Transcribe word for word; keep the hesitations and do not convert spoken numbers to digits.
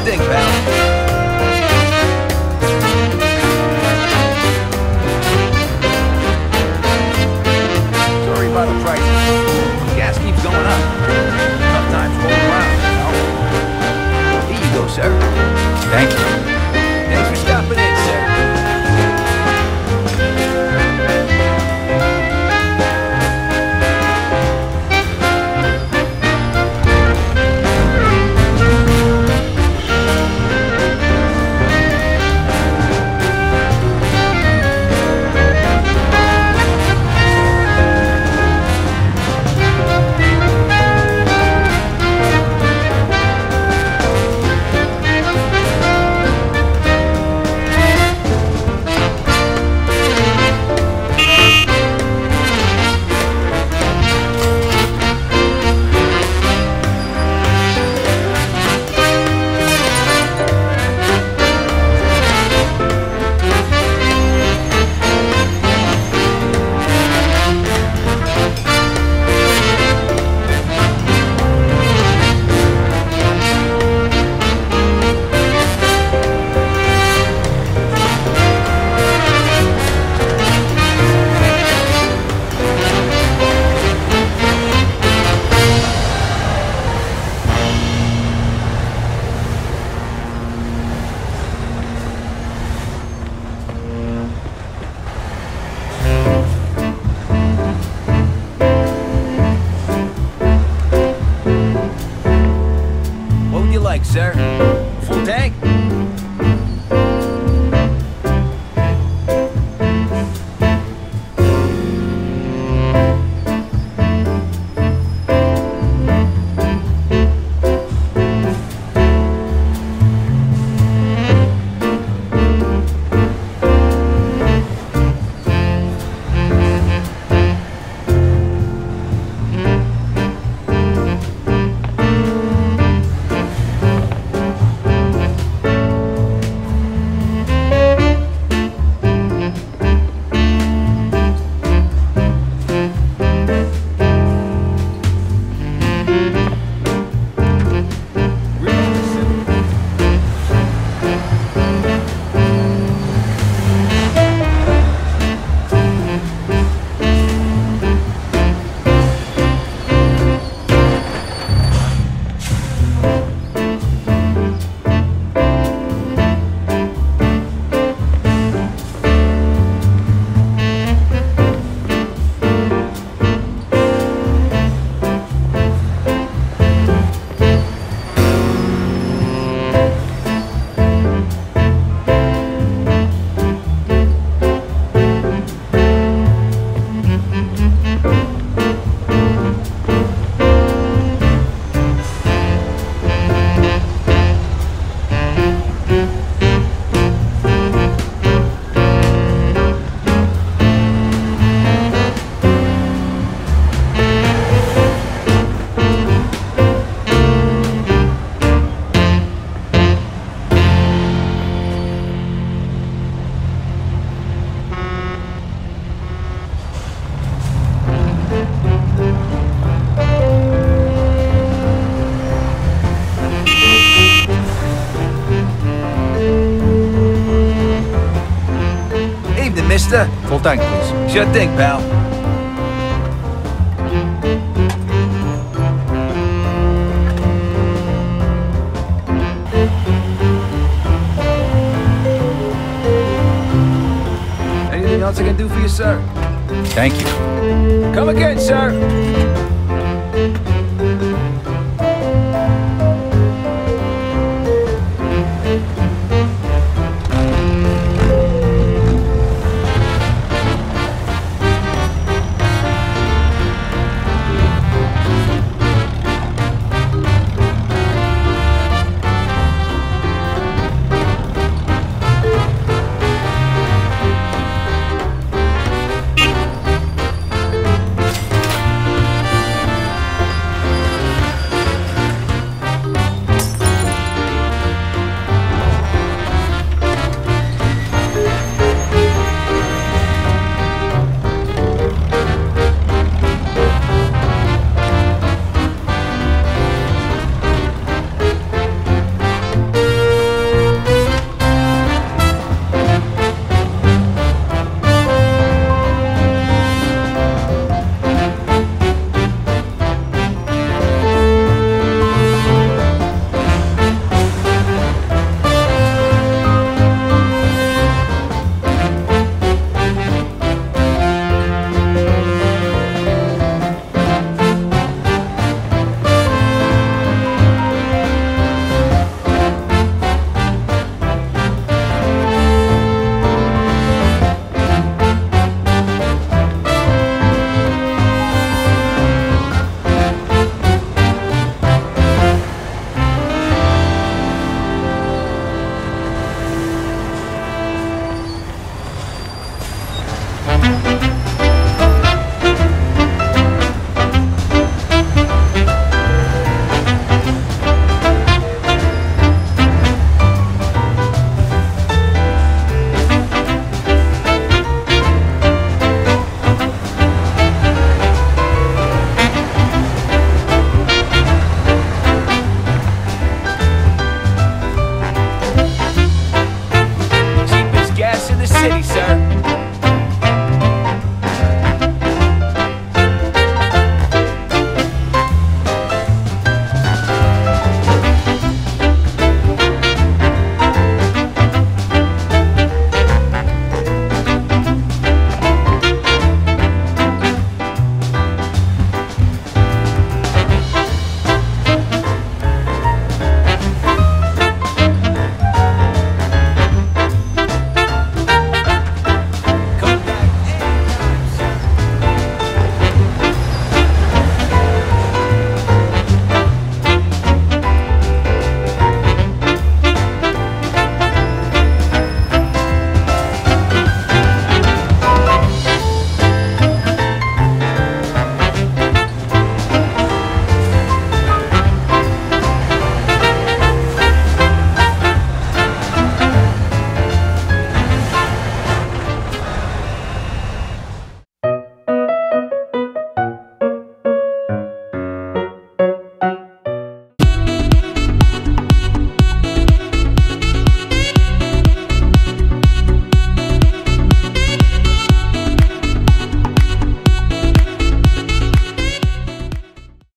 you think, pal? Sir. Thank you. Thanks for stopping in, sir. Sir, full tank. Mister, full tank, please. Sure thing, pal. Anything else I can do for you, sir? Thank you. Come again, sir.